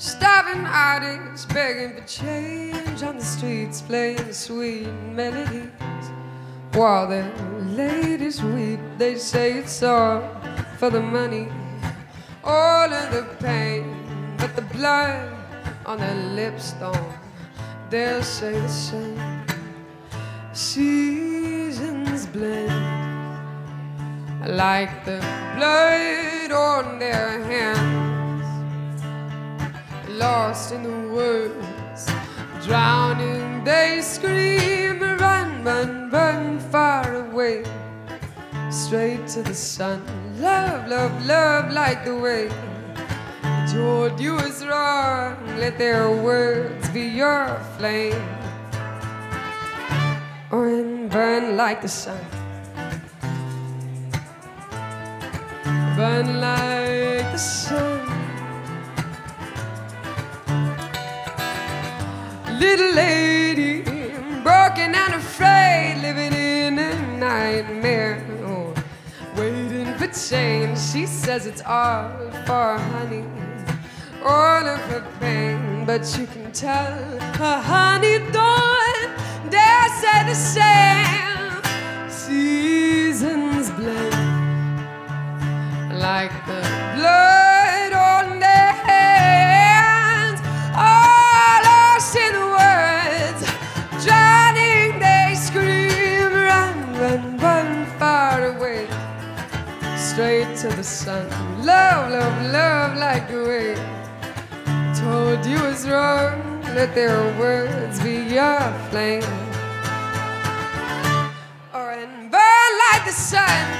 Starving artists begging for change on the streets, playing sweet melodies while their ladies weep. They say it's all for the money, all of the pain, but the blood on their lips don't dare say the same. Seasons blend like the blood on their hands, lost in the words, drowning, they scream, run, run, run far away, straight to the sun. Love, love, love like the way I told you is wrong. Let their words be your flame, or and burn like the sun. Burn like the sun. Little lady, broken and afraid, living in a nightmare, oh, waiting for change. She says it's all for honey, all of her pain, but you can tell her honey don't dare say the same. Seasons blend like the blood on their hands, all lost in words, drowning, they scream, run, run, run far away, straight to the sun. Love, love, love like the way I told you was wrong. Let their words be your flame, or and burn like the sun.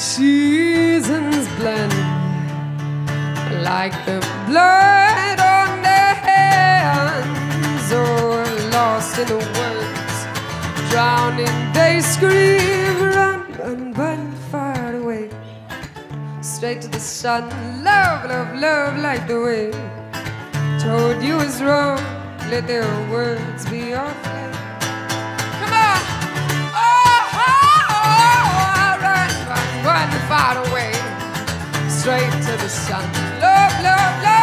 Seasons blend like the blood on their hands, or oh, lost in the words, drowning, they scream, run, run, run far away, straight to the sun. Love, love, love like the way I told you is wrong. Let their words be your flame. Come on! Run far away, straight to the sun. Love, love, love.